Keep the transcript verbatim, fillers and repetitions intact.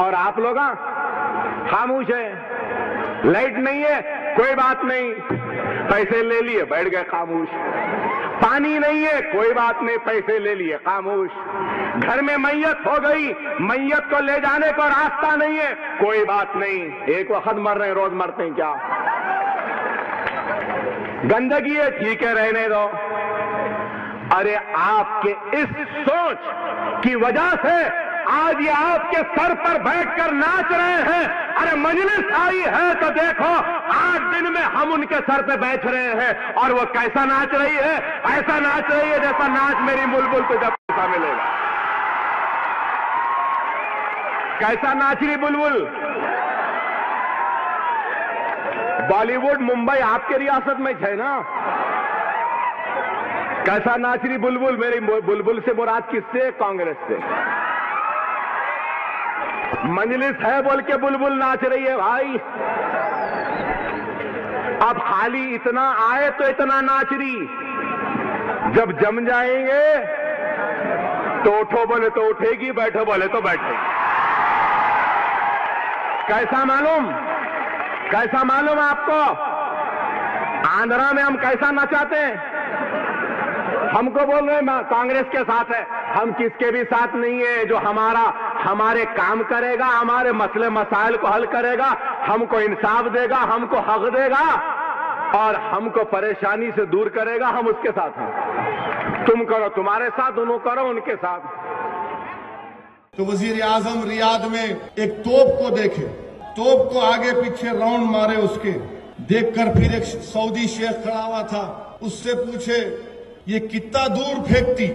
और आप लोग खामोश है, लाइट नहीं है, कोई बात नहीं, पैसे ले लिए बैठ गए खामोश। पानी नहीं है, कोई बात नहीं, पैसे ले लिए खामोश। घर में मैयत हो गई, मैयत को ले जाने को रास्ता नहीं है, कोई बात नहीं, एक वक्त मर रहे हैं, रोज मरते हैं क्या? गंदगी है, ठीक है, रहने दो। अरे आपके इस सोच की वजह से आज ये आपके सर पर बैठकर नाच रहे हैं। अरे मजलिस आई है तो देखो, आठ दिन में हम उनके सर पे बैठ रहे हैं और वो कैसा नाच रही है, ऐसा नाच रही है जैसा नाच मेरी बुलबुल को जब पैसा मिलेगा। कैसा नाच रही बुलबुल? बॉलीवुड मुंबई आपके रियासत में है ना। कैसा नाच रही बुलबुल? मेरी बुलबुल से मुराद किससे? कांग्रेस से। मंजलिस है बोल के बुलबुल नाच रही है भाई। अब खाली इतना आए तो इतना नाच रही, जब जम जाएंगे तो उठो बोले तो उठेगी, बैठो बोले तो बैठेगी। कैसा मालूम? कैसा मालूम आपको? आंध्रा में हम कैसा नचाते हैं। हमको बोल रहे हैं कांग्रेस के साथ है, हम किसके भी साथ नहीं है। जो हमारा हमारे काम करेगा, हमारे मसले मसाइल को हल करेगा, हमको इंसाफ देगा, हमको हक देगा और हमको परेशानी से दूर करेगा, हम उसके साथ हैं। तुम करो तुम्हारे साथ, दोनों करो उनके साथ। तो वजीर आजम रियाद में एक तोप को देखे, तोप को आगे पीछे राउंड मारे, उसके देखकर फिर एक सऊदी शेख खड़ा हुआ था, उससे पूछे ये कितना दूर फेंकती।